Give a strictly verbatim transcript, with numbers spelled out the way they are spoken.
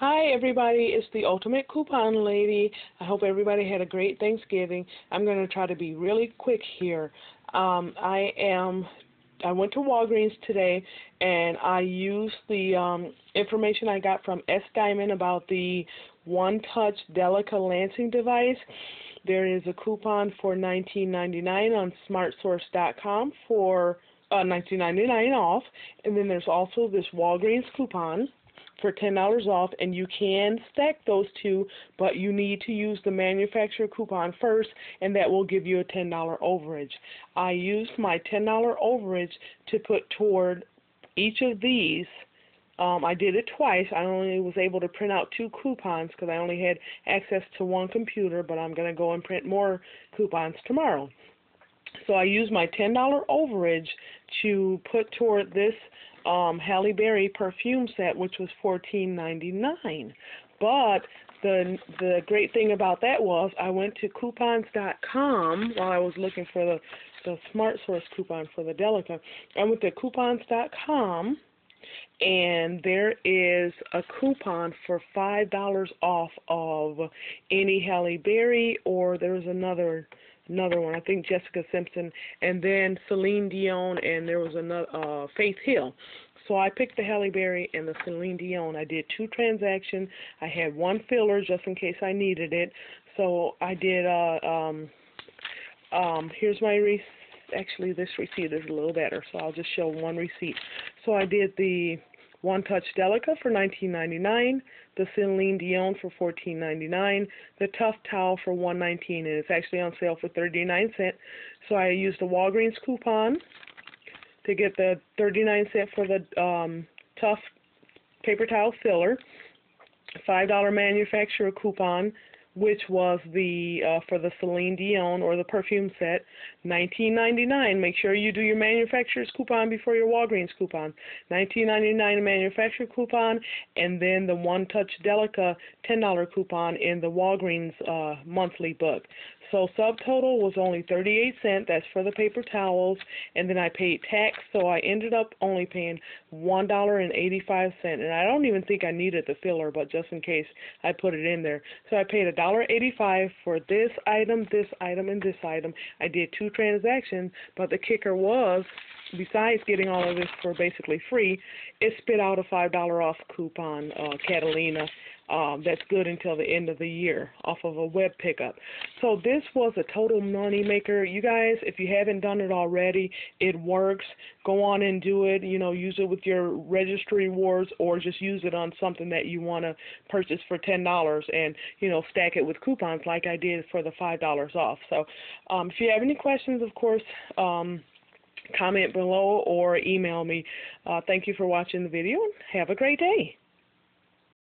Hi everybody, it's the Ultimate Coupon Lady. I hope everybody had a great Thanksgiving. I'm going to try to be really quick here. Um, I am, I went to Walgreens today and I used the um, information I got from S Diamond about the One Touch Delica lancing device. There is a coupon for nineteen ninety-nine on smart source dot com for uh, nineteen ninety-nine off, and then there's also this Walgreens coupon for ten dollars off, and you can stack those two, but you need to use the manufacturer coupon first, and that will give you a ten dollar overage. I used my ten dollar overage to put toward each of these. Um, I did it twice. I only was able to print out two coupons because I only had access to one computer, but I'm going to go and print more coupons tomorrow. So I used my ten dollar overage to put toward this um, Halle Berry perfume set, which was fourteen ninety-nine. But the the great thing about that was I went to coupons dot com while I was looking for the the SmartSource coupon for the Delica. I went to coupons dot com, and there is a coupon for five dollars off of any Halle Berry, or there's another. Another one, I think Jessica Simpson, and then Celine Dion, and there was another uh, Faith Hill. So I picked the Halle Berry and the Celine Dion. I did two transactions. I had one filler just in case I needed it. So I did. Uh, um, um, here's my receipt. Actually, this receipt is a little better, so I'll just show one receipt. So I did the One Touch Delica for nineteen ninety-nine, the Celine Dion for fourteen ninety-nine, the Tough Towel for one nineteen, and it's actually on sale for thirty-nine cents. So I used the Walgreens coupon to get the thirty-nine cent for the um, Tough paper towel filler, five dollar manufacturer coupon, which was the uh, for the Celine Dion or the perfume set, nineteen ninety-nine. Make sure you do your manufacturer's coupon before your Walgreens coupon. nineteen ninety-nine manufacturer coupon, and then the One Touch Delica ten dollar coupon in the Walgreens uh, monthly book. So subtotal was only thirty-eight cents. That's for the paper towels, and then I paid tax, so I ended up only paying one dollar and eighty-five cents, and I don't even think I needed the filler, but just in case I put it in there. So I paid one dollar and eighty-five cents for this item, this item, and this item. I did two transactions, but the kicker was, besides getting all of this for basically free, it spit out a five dollar off coupon, uh, Catalina, um, that's good until the end of the year off of a web pickup. So this was a total money maker. You guys, if you haven't done it already, it works. Go on and do it. You know, use it with your registry rewards, or just use it on something that you want to purchase for ten dollars and, you know, stack it with coupons like I did for the five dollars off. So um, if you have any questions, of course, um, comment below or email me. Uh, thank you for watching the video. Have a great day.